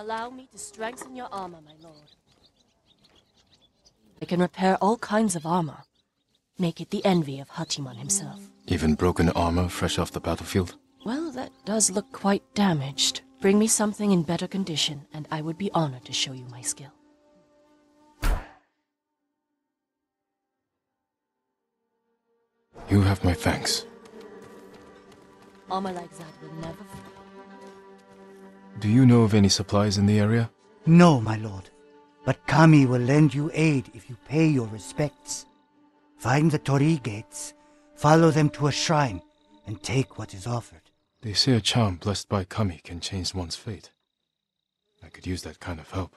Allow me to strengthen your armor, my lord. I can repair all kinds of armor. Make it the envy of Hachiman himself. Even broken armor fresh off the battlefield? Well, that does look quite damaged. Bring me something in better condition, and I would be honored to show you my skill. You have my thanks. Armor like that will never fall. Do you know of any supplies in the area? No, my lord. But Kami will lend you aid if you pay your respects. Find the torii gates, follow them to a shrine, and take what is offered. They say a charm blessed by Kami can change one's fate. I could use that kind of help.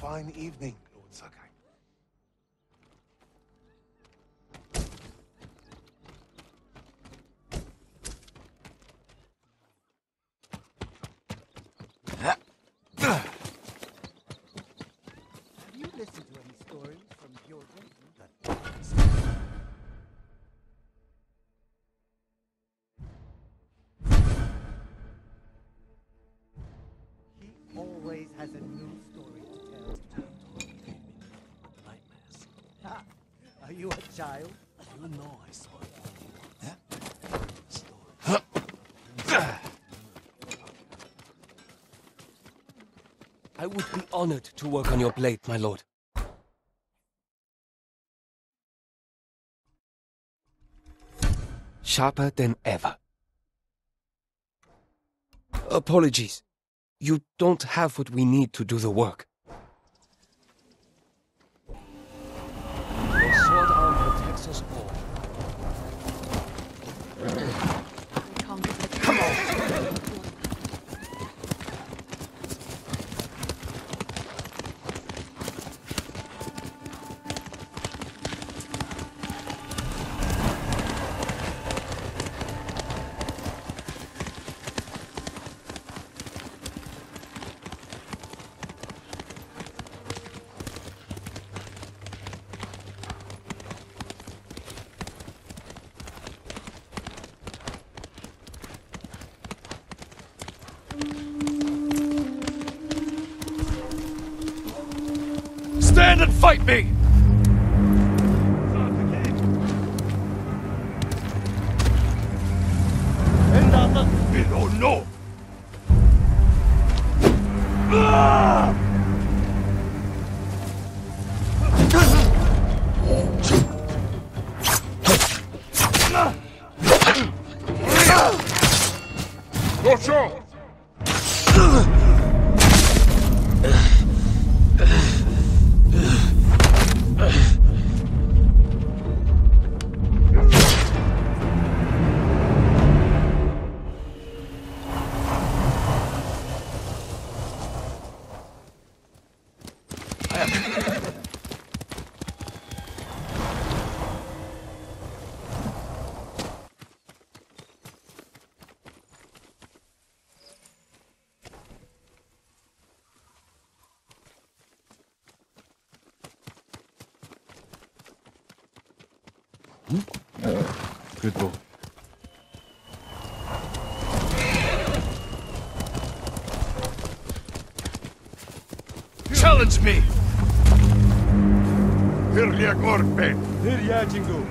Fine evening, Lord Sakai. Have you listened to any stories from your gentleman? He always has a new story. Are you a child? You know I saw it. I would be honored to work on your blade, my lord. Sharper than ever. Apologies. You don't have what we need to do the work. Stand and fight me! Below, no! Good boy. Challenge me! Virya Gorpe! Virya Jingu!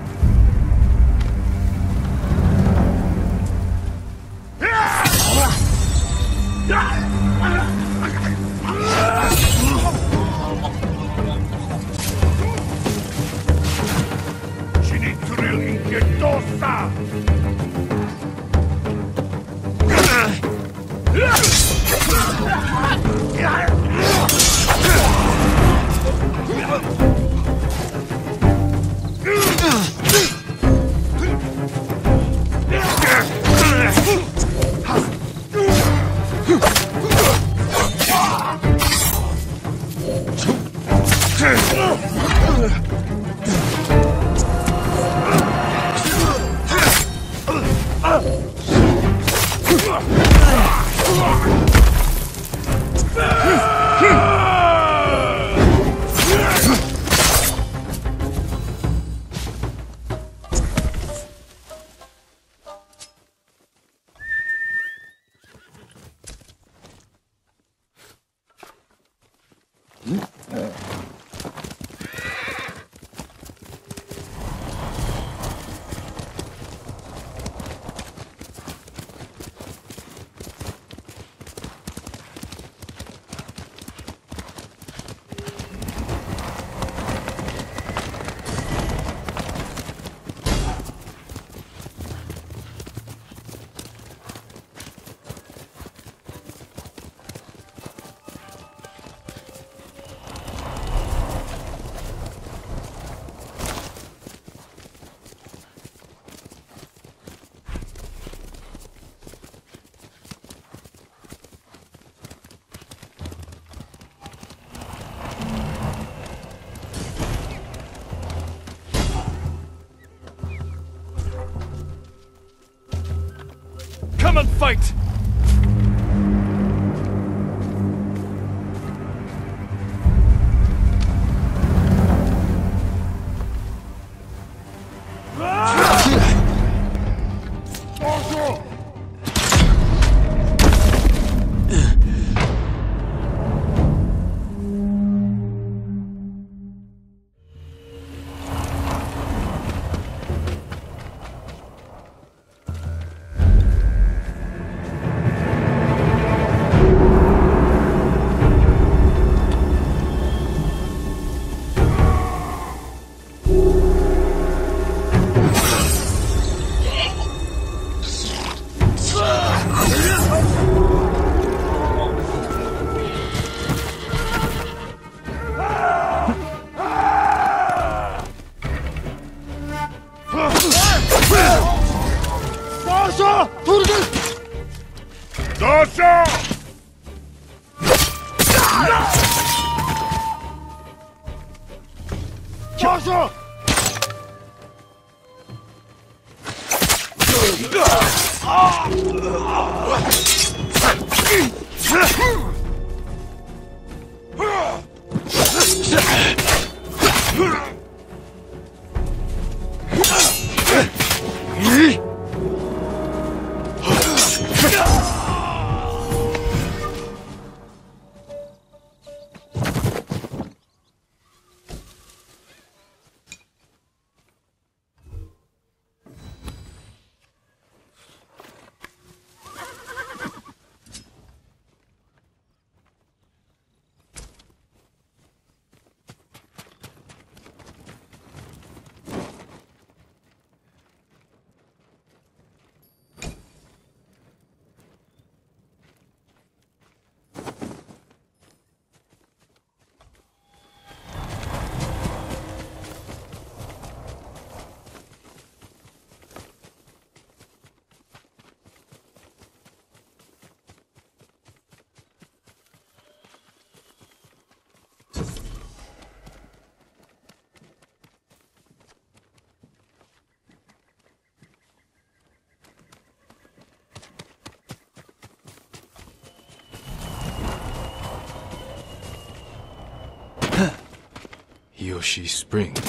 Come and fight! Yoshi Springs.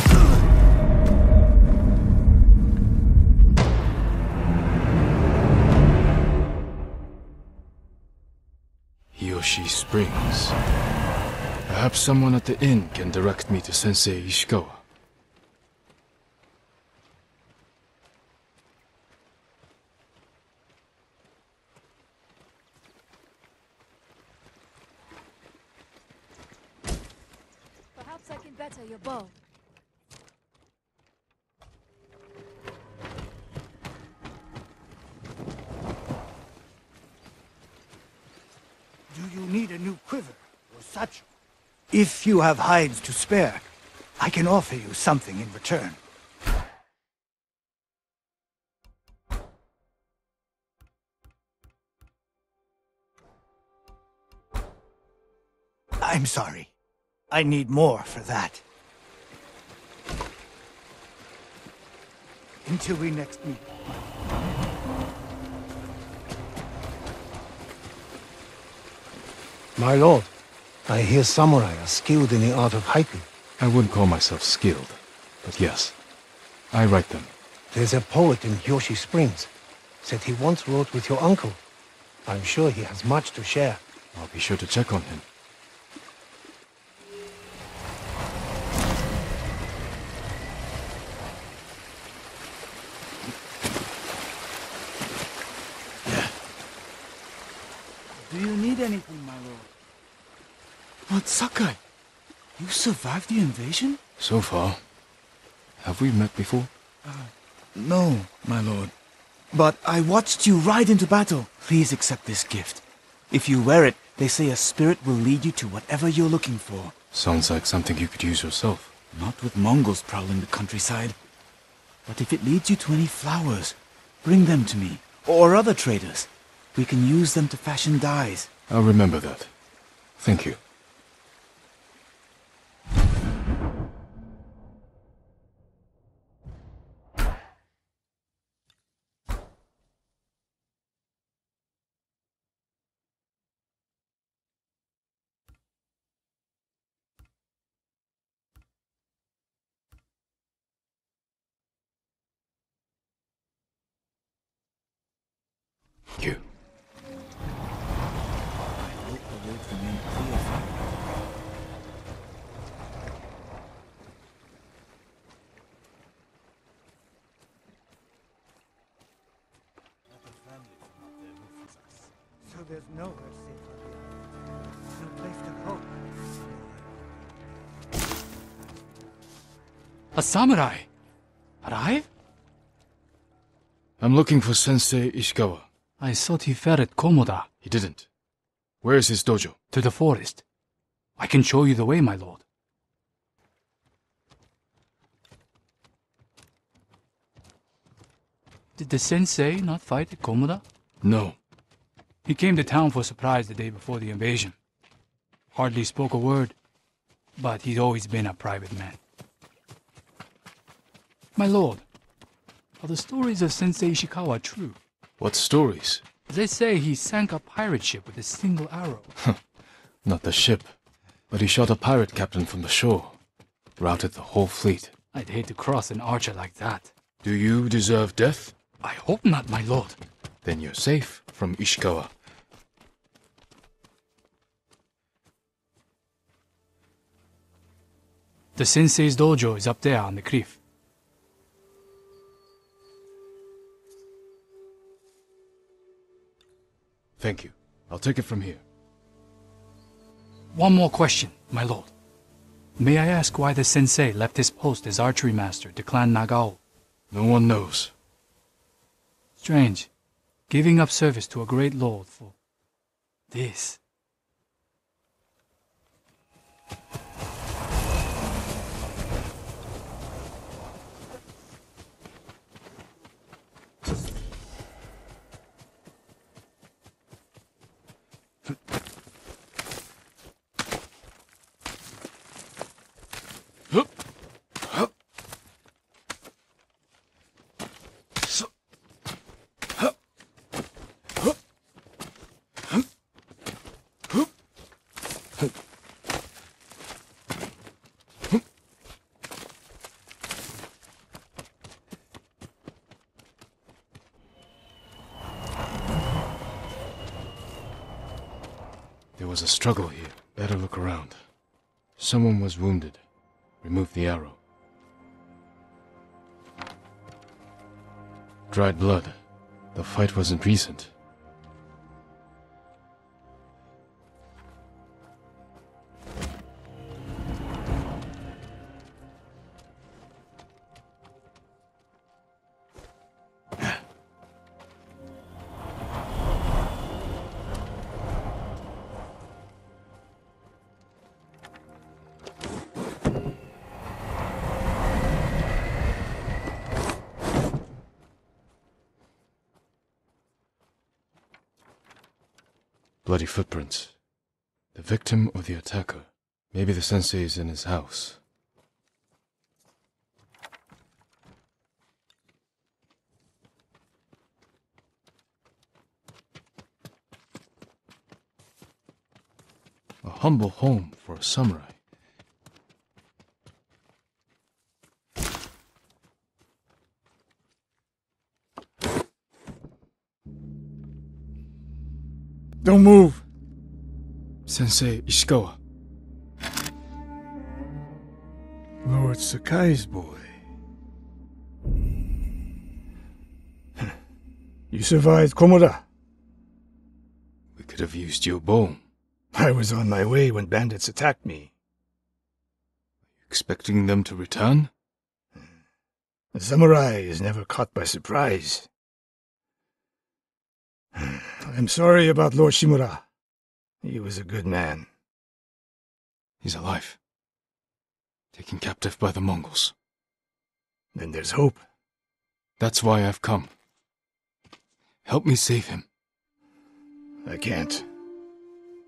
Yoshi Springs. Perhaps someone at the inn can direct me to Sensei Ishikawa. If you have hides to spare, I can offer you something in return. I'm sorry. I need more for that. Until we next meet. My lord. I hear samurai are skilled in the art of haiku. I wouldn't call myself skilled, but yes, I write them. There's a poet in Yoshi Springs. Said he once wrote with your uncle. I'm sure he has much to share. I'll be sure to check on him. Do you need anything, my lord? But Sakai, you survived the invasion? So far. Have we met before? No, my lord. But I watched you ride into battle. Please accept this gift. If you wear it, they say a spirit will lead you to whatever you're looking for. Sounds like something you could use yourself. Not with Mongols prowling the countryside. But if it leads you to any flowers, bring them to me, or other traders. We can use them to fashion dyes. I'll remember that. Thank you. Thank you. So there's nowhere safe, no place to hope. A samurai arrive? I'm looking for Sensei Ishikawa. I thought he fell at Komoda. He didn't. Where is his dojo? To the forest. I can show you the way, my lord. Did the sensei not fight at Komoda? No. He came to town for surprise the day before the invasion. Hardly spoke a word, but he's always been a private man. My lord, are the stories of Sensei Ishikawa true? What stories? They say he sank a pirate ship with a single arrow. Not the ship, but he shot a pirate captain from the shore. Routed the whole fleet. I'd hate to cross an archer like that. Do you deserve death? I hope not, my lord. Then you're safe from Ishikawa. The sensei's dojo is up there on the cliff. Thank you. I'll take it from here. One more question, my lord. May I ask why the sensei left his post as archery master to clan Nagao? No one knows. Strange. Giving up service to a great lord for this. There was a struggle here. Better look around. Someone was wounded. Remove the arrow. Dried blood. The fight wasn't recent. Bloody footprints. The victim or the attacker. Maybe the sensei is in his house. A humble home for a samurai. Don't move! Sensei Ishikawa. Lord Sakai's boy. You survived Komoda. We could have used your bone. I was on my way when bandits attacked me. Expecting them to return? A samurai is never caught by surprise. I'm sorry about Lord Shimura. He was a good man. He's alive. Taken captive by the Mongols. Then there's hope. That's why I've come. Help me save him. I can't.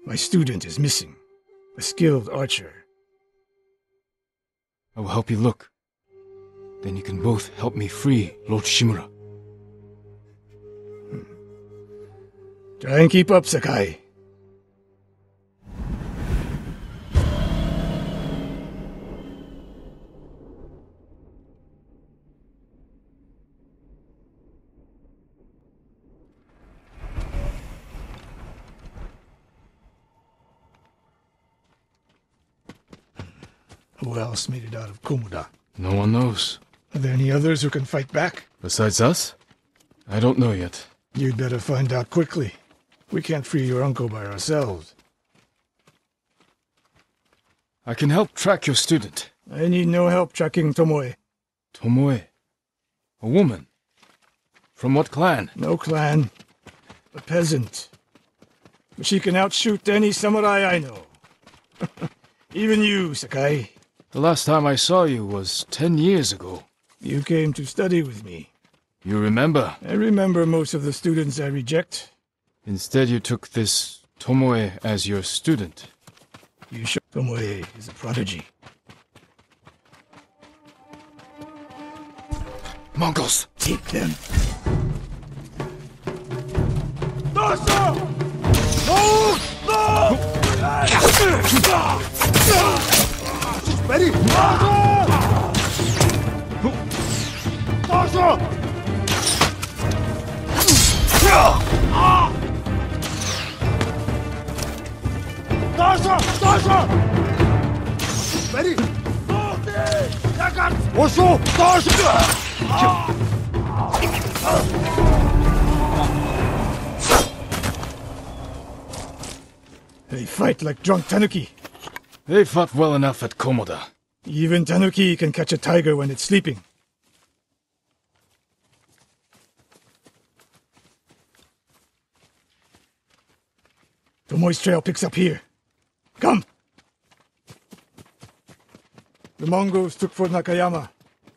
My student is missing. A skilled archer. I will help you look. Then you can both help me free Lord Shimura. Try and keep up, Sakai. Who else made it out of Komoda? No one knows. Are there any others who can fight back? Besides us? I don't know yet. You'd better find out quickly. We can't free your uncle by ourselves. I can help track your student. I need no help tracking Tomoe. Tomoe? A woman? From what clan? No clan. A peasant. But she can outshoot any samurai I know. Even you, Sakai. The last time I saw you was 10 years ago. You came to study with me. You remember? I remember most of the students I reject. Instead, you took this Tomoe as your student. You show Tomoe is a prodigy. Mongols! Take them! No! Ready? They fight like drunk tanuki. They fought well enough at Komoda. Even tanuki can catch a tiger when it's sleeping. The moist trail picks up here. Come! The Mongols took Fort Nakayama.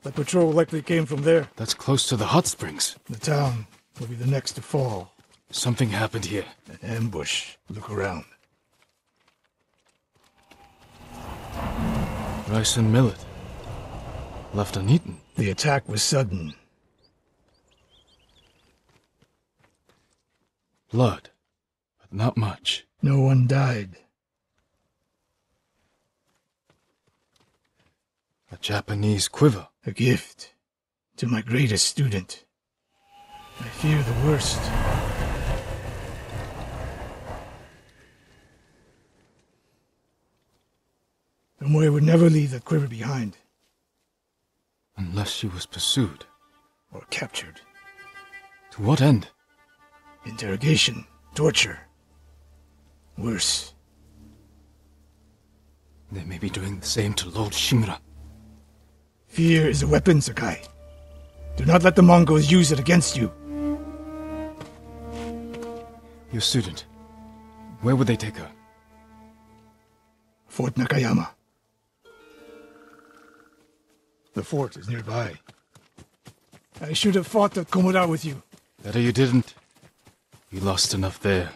That patrol likely came from there. That's close to the hot springs. The town will be the next to fall. Something happened here. An ambush. Look around. Rice and millet. Left uneaten. The attack was sudden. Blood. But not much. No one died. A Japanese quiver. A gift to my greatest student. I fear the worst. Tomoe would never leave that quiver behind. Unless she was pursued. Or captured. To what end? Interrogation. Torture. Worse. They may be doing the same to Lord Shimura. Fear is a weapon, Sakai. Do not let the Mongols use it against you. Your student. Where would they take her? Fort Nakayama. The fort is nearby. I should have fought at Komoda with you. Better you didn't. You lost enough there.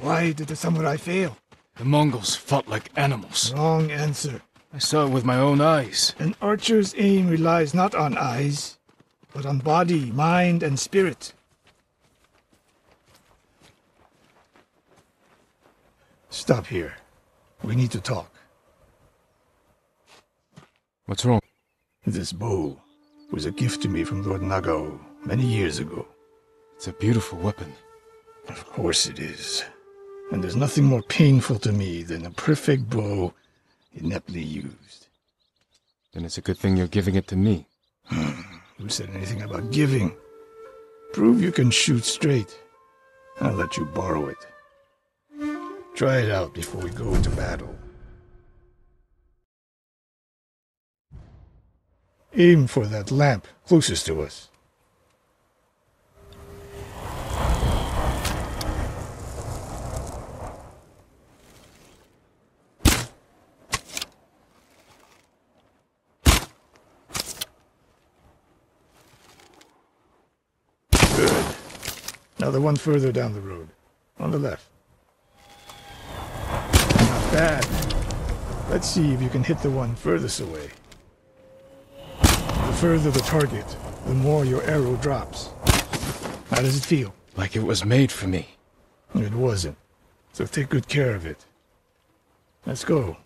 Why did the samurai fail? The Mongols fought like animals. Wrong answer. I saw it with my own eyes. An archer's aim relies not on eyes, but on body, mind, and spirit. Stop here. We need to talk. What's wrong? This bow was a gift to me from Lord Nagao many years ago. It's a beautiful weapon. Of course it is. And there's nothing more painful to me than a perfect bow ineptly used. Then it's a good thing you're giving it to me. Who said anything about giving? Prove you can shoot straight. I'll let you borrow it. Try it out before we go into battle. Aim for that lamp closest to us. Good. Now the one further down the road, on the left. Not bad. Let's see if you can hit the one furthest away. The further the target, the more your arrow drops. How does it feel? Like it was made for me. It wasn't. So take good care of it. Let's go.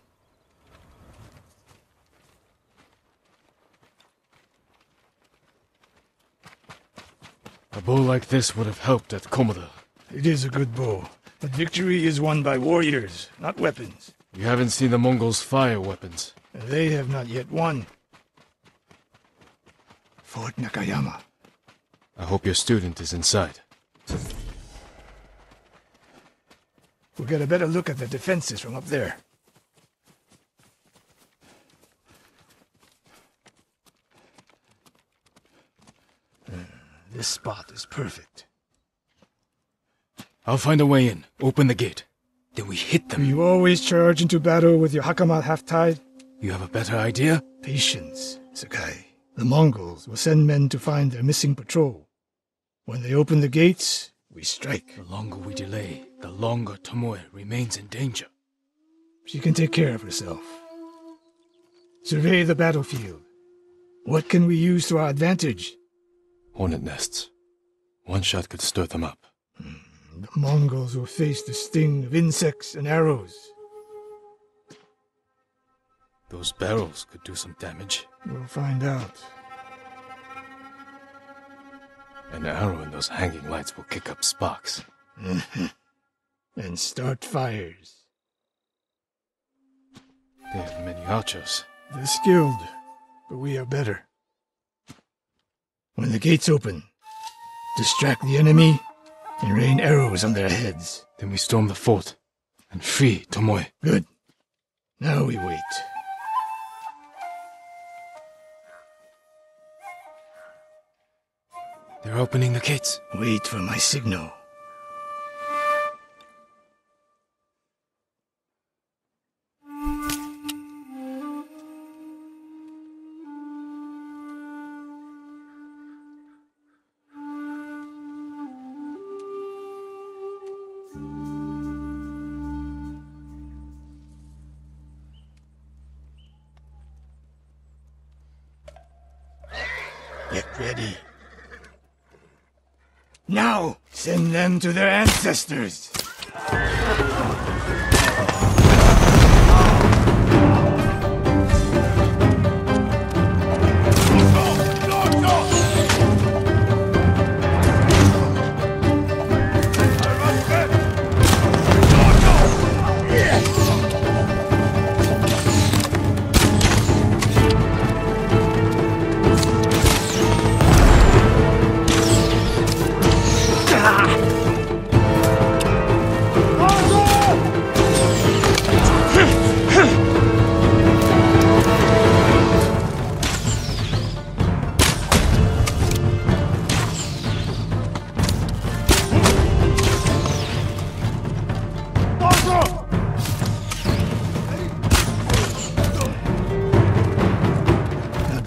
A bow like this would have helped at Komoda. It is a good bow, but victory is won by warriors, not weapons. You haven't seen the Mongols fire weapons. They have not yet won. Fort Nakayama. I hope your student is inside. We'll get a better look at the defenses from up there. This spot is perfect. I'll find a way in. Open the gate. Then we hit them. You always charge into battle with your Hakama half-tied? You have a better idea? Patience, Sakai. The Mongols will send men to find their missing patrol. When they open the gates, we strike. The longer we delay, the longer Tomoe remains in danger. She can take care of herself. Survey the battlefield. What can we use to our advantage? Hornet nests. One shot could stir them up. The Mongols will face the sting of insects and arrows. Those barrels could do some damage. We'll find out. An arrow in those hanging lights will kick up sparks. And start fires. They have many archers. They're skilled, but we are better. When the gates open, distract the enemy and rain arrows on their heads. Then we storm the fort and free Tomoe. Good. Now we wait. They're opening the gates. Wait for my signal. Get ready. Now, send them to their ancestors!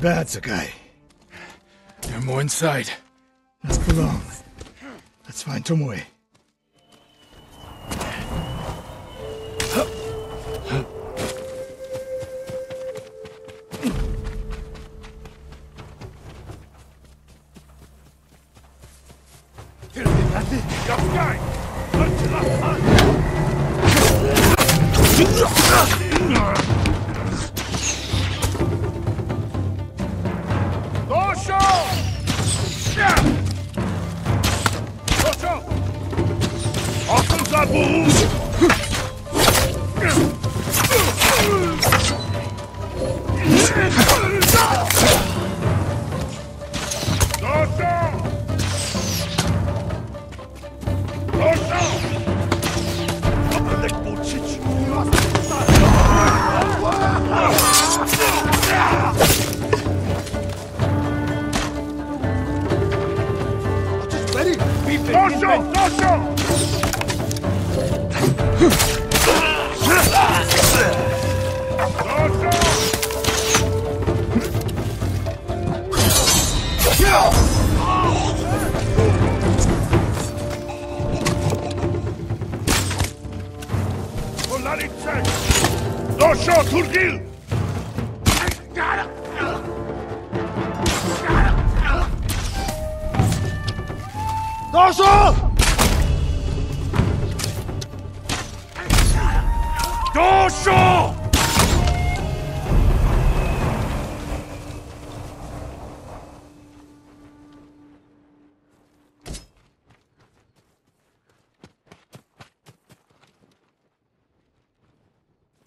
Bad, Sakai. There are more inside. Not for long. Let's find Tomoe.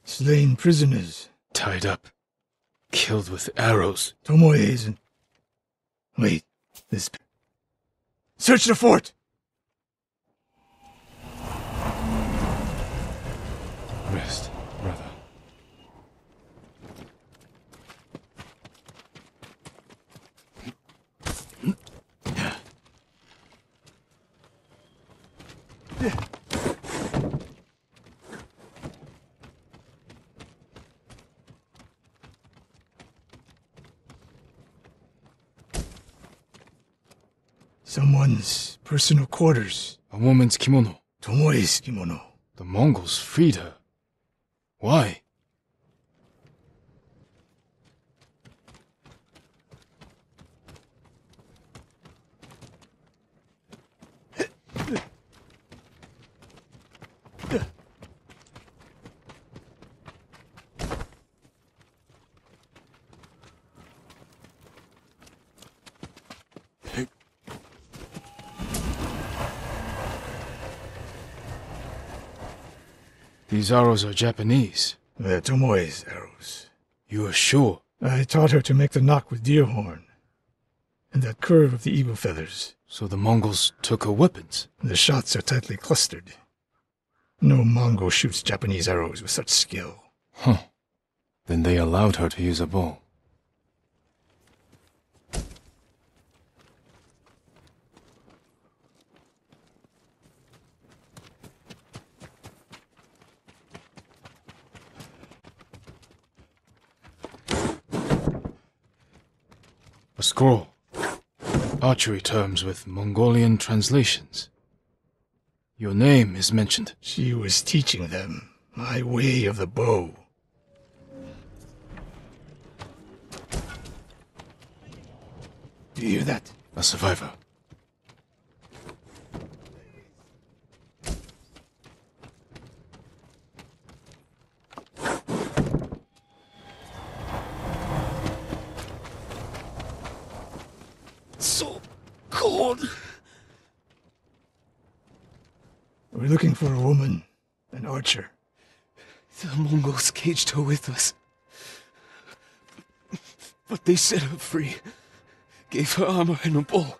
Slain prisoners. Tied up. Killed with arrows. Tomoe isn't. Wait. This... Search the fort! Rest, brother. Someone's personal quarters. A woman's kimono. Tomoe's kimono. The Mongols freed her. Why? These arrows are Japanese. They're Tomoe's arrows. You are sure? I taught her to make the knock with deer horn. And that curve of the eagle feathers. So the Mongols took her weapons? The shots are tightly clustered. No Mongol shoots Japanese arrows with such skill. Huh. Then they allowed her to use a bow. A scroll. Archery terms with Mongolian translations. Your name is mentioned. She was teaching them my way of the bow. Do you hear that? A survivor. We're looking for a woman, an archer. The Mongols caged her with us. But they set her free, gave her armor and a bow.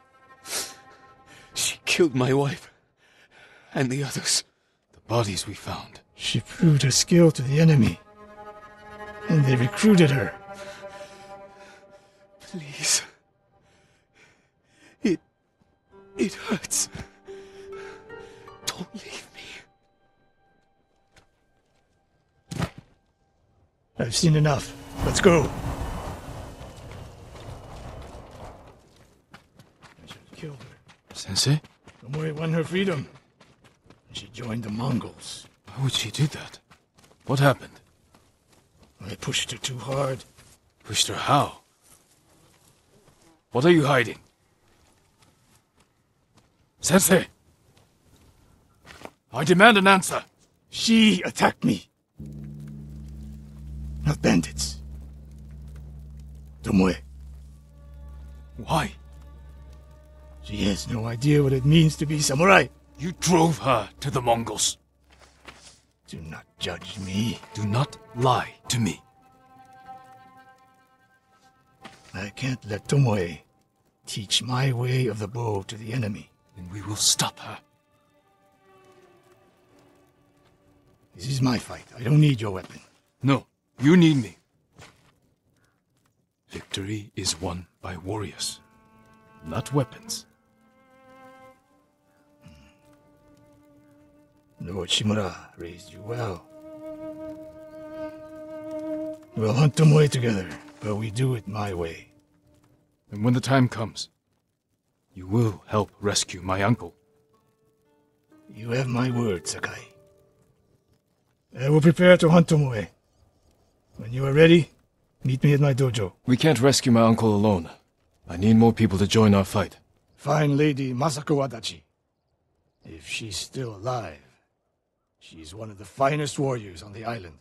She killed my wife, and the others. The bodies we found. She proved her skill to the enemy, and they recruited her. Please. It hurts. Don't leave me. I've seen enough. Let's go. I should have killed her. Sensei? Tomoe won her freedom. She joined the Mongols. Why would she do that? What happened? I pushed her too hard. Pushed her how? What are you hiding? Sensei! I demand an answer! She attacked me! not bandits. Tomoe. Why? She has no idea what it means to be samurai. You drove her to the Mongols. Do not judge me. Do not lie to me. I can't let Tomoe teach my way of the bow to the enemy. Then we will stop her. This is my fight. I don't need your weapon. No, you need me. Victory is won by warriors, not weapons. Lord Shimura raised you well. We'll hunt Tomoe together, but we do it my way. And when the time comes, you will help rescue my uncle. You have my word, Sakai. I will prepare to hunt Tomoe. When you are ready, meet me at my dojo. We can't rescue my uncle alone. I need more people to join our fight. Find Lady Masako Wadachi. If she's still alive, she's one of the finest warriors on the island.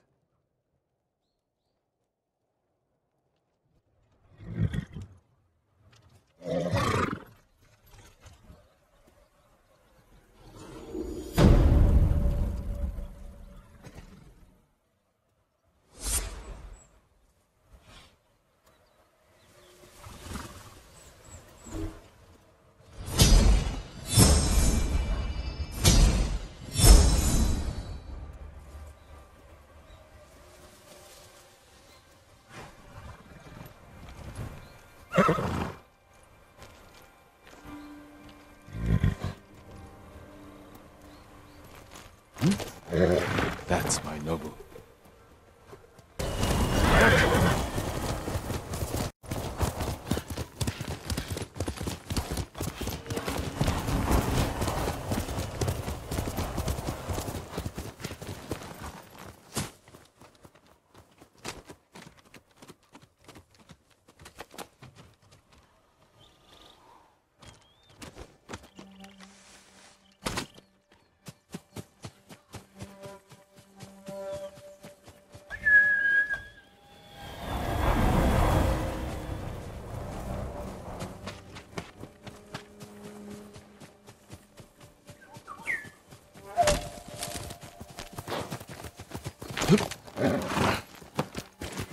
That's my noble.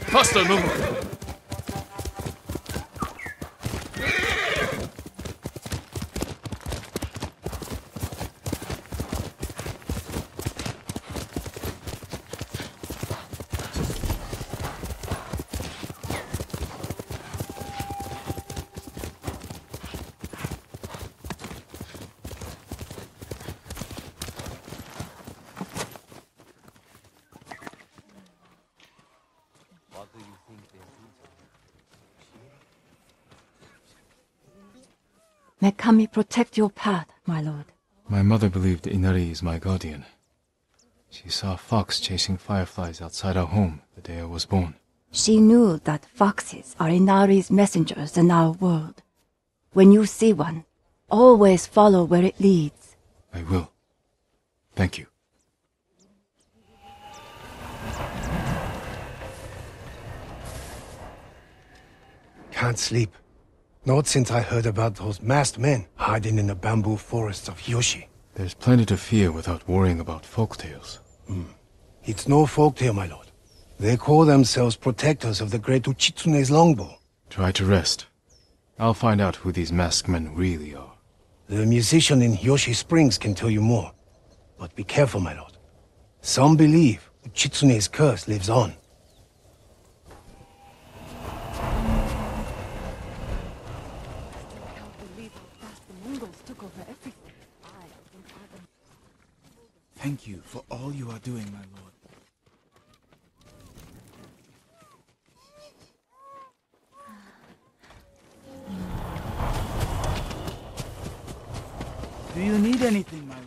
Faster, move! May Kami protect your path, my lord. My mother believed Inari is my guardian. She saw a fox chasing fireflies outside our home the day I was born. She knew that foxes are Inari's messengers in our world. When you see one, always follow where it leads. I will. Thank you. Can't sleep. Not since I heard about those masked men hiding in the bamboo forests of Yoshi. There's plenty to fear without worrying about folktales. It's no folktale, my lord. They call themselves protectors of the great Uchitsune's longbow. Try to rest. I'll find out who these masked men really are. The musician in Hiyoshi Springs can tell you more. But be careful, my lord. Some believe Uchitsune's curse lives on. Thank you for all you are doing, my lord. Do you need anything, my lord?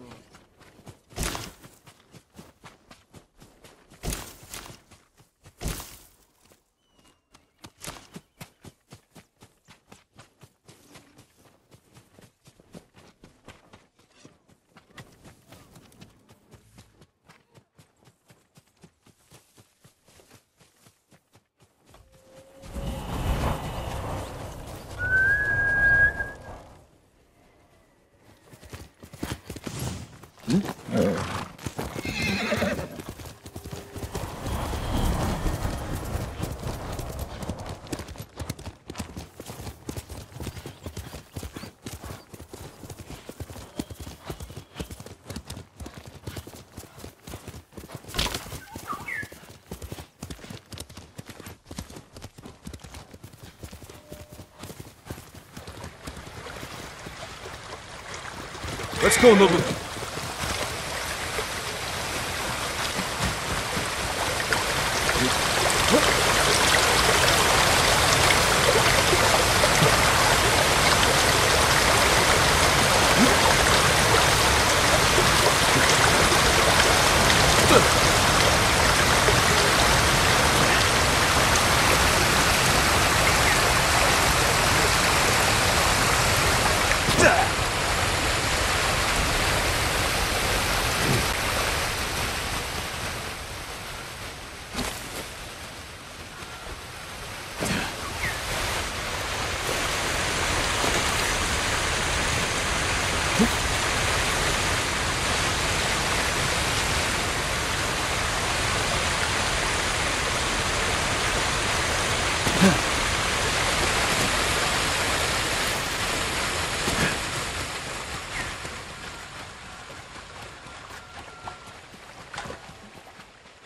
Let's go, Nobu.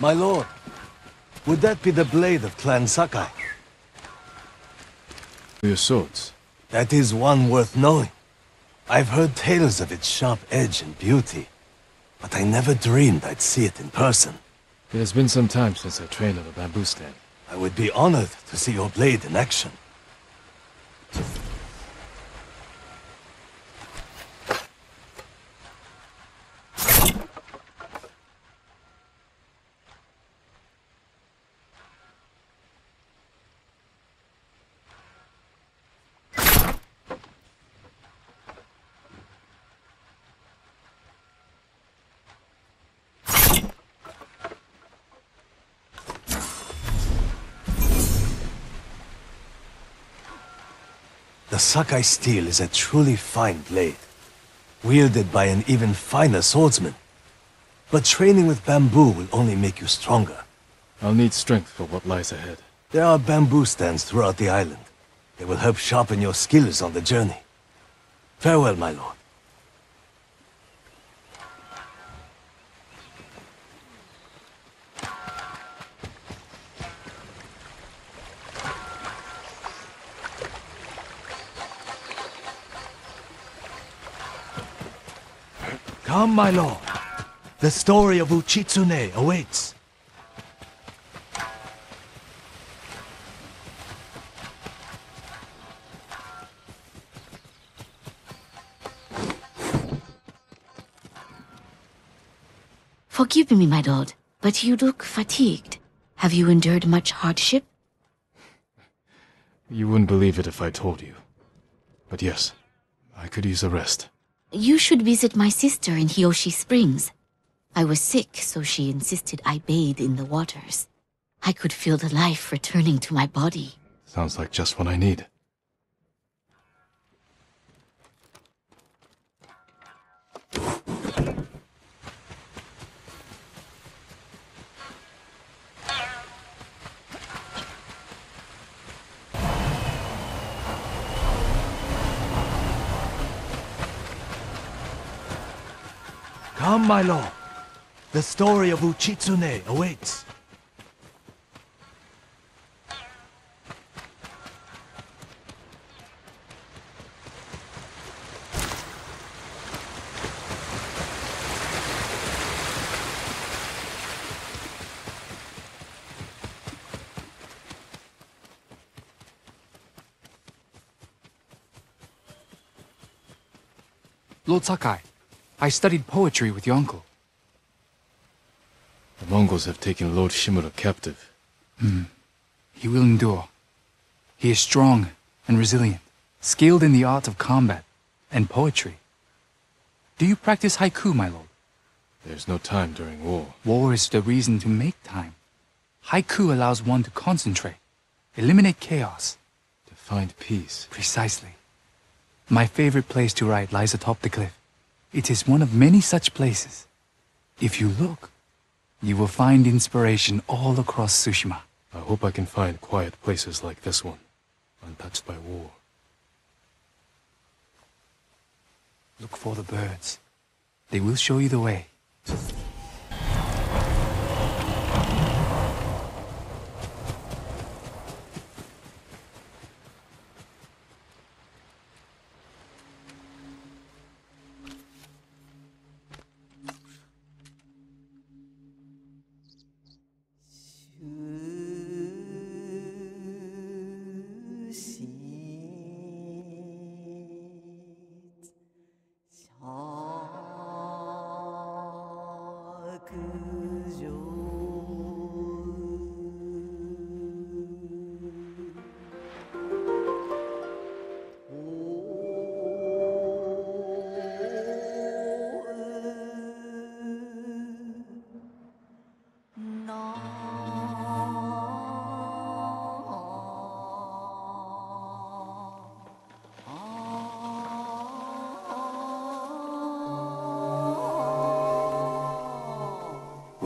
My lord, would that be the blade of Clan Sakai? Your swords? That is one worth knowing. I've heard tales of its sharp edge and beauty, but I never dreamed I'd see it in person. It has been some time since I trained on a bamboo stand. I would be honored to see your blade in action. The Sakai steel is a truly fine blade, wielded by an even finer swordsman. But training with bamboo will only make you stronger. I'll need strength for what lies ahead. There are bamboo stands throughout the island. They will help sharpen your skills on the journey. Farewell, my lord. Come, my lord. The story of Uchitsune awaits. Forgive me, my lord, but you look fatigued. Have you endured much hardship? You wouldn't believe it if I told you. But yes, I could use a rest. You should visit my sister in Hiyoshi Springs. I was sick, so she insisted I bathe in the waters. I could feel the life returning to my body. Sounds like just what I need. Come, my lord. The story of Uchitsune awaits. Lord Sakai. I studied poetry with your uncle. The Mongols have taken Lord Shimura captive. He will endure. He is strong and resilient, skilled in the art of combat and poetry. Do you practice haiku, my lord? There's no time during war. War is the reason to make time. Haiku allows one to concentrate, eliminate chaos. To find peace. Precisely. My favorite place to write lies atop the cliff. It is one of many such places. If you look, you will find inspiration all across Tsushima. I hope I can find quiet places like this one, untouched by war. Look for the birds. They will show you the way.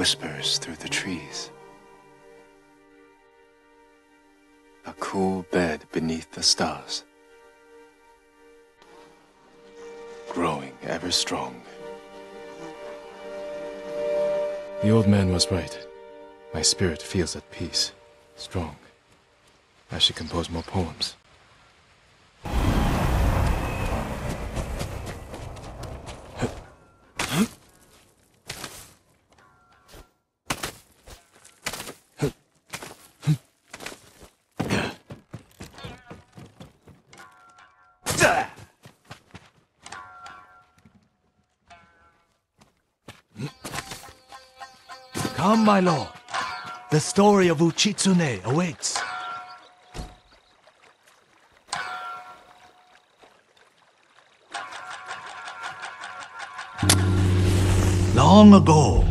whispers through the trees. A cool bed beneath the stars, growing ever strong. The old man was right. My spirit feels at peace, strong. I should compose more poems. Come, my lord. The story of Uchitsune awaits. Long ago,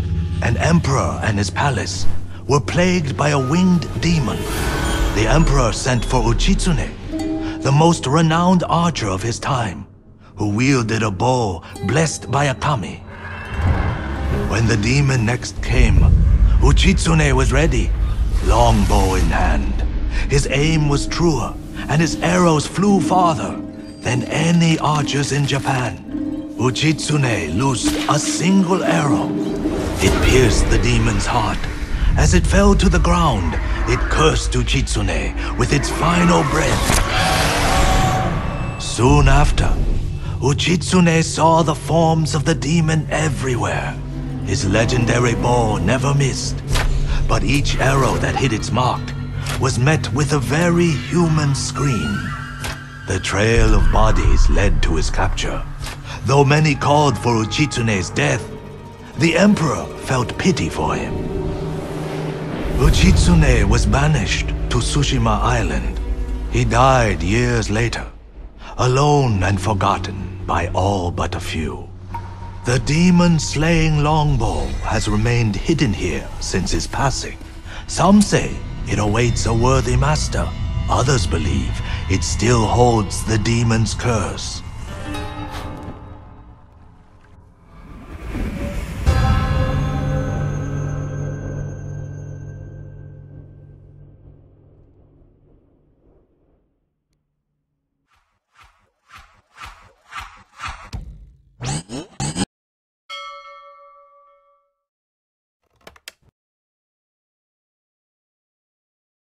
an emperor and his palace were plagued by a winged demon. The emperor sent for Uchitsune, the most renowned archer of his time, who wielded a bow blessed by a Kami. When the demon next came, Uchitsune was ready, longbow in hand. His aim was truer, and his arrows flew farther than any archers in Japan. Uchitsune loosed a single arrow. It pierced the demon's heart. As it fell to the ground, it cursed Uchitsune with its final breath. Soon after, Uchitsune saw the forms of the demon everywhere. His legendary bow never missed, but each arrow that hit its mark was met with a very human scream. The trail of bodies led to his capture. Though many called for Uchitsune's death, the emperor felt pity for him. Uchitsune was banished to Tsushima Island. He died years later, alone and forgotten by all but a few. The demon-slaying longbow has remained hidden here since his passing. Some say it awaits a worthy master. Others believe it still holds the demon's curse.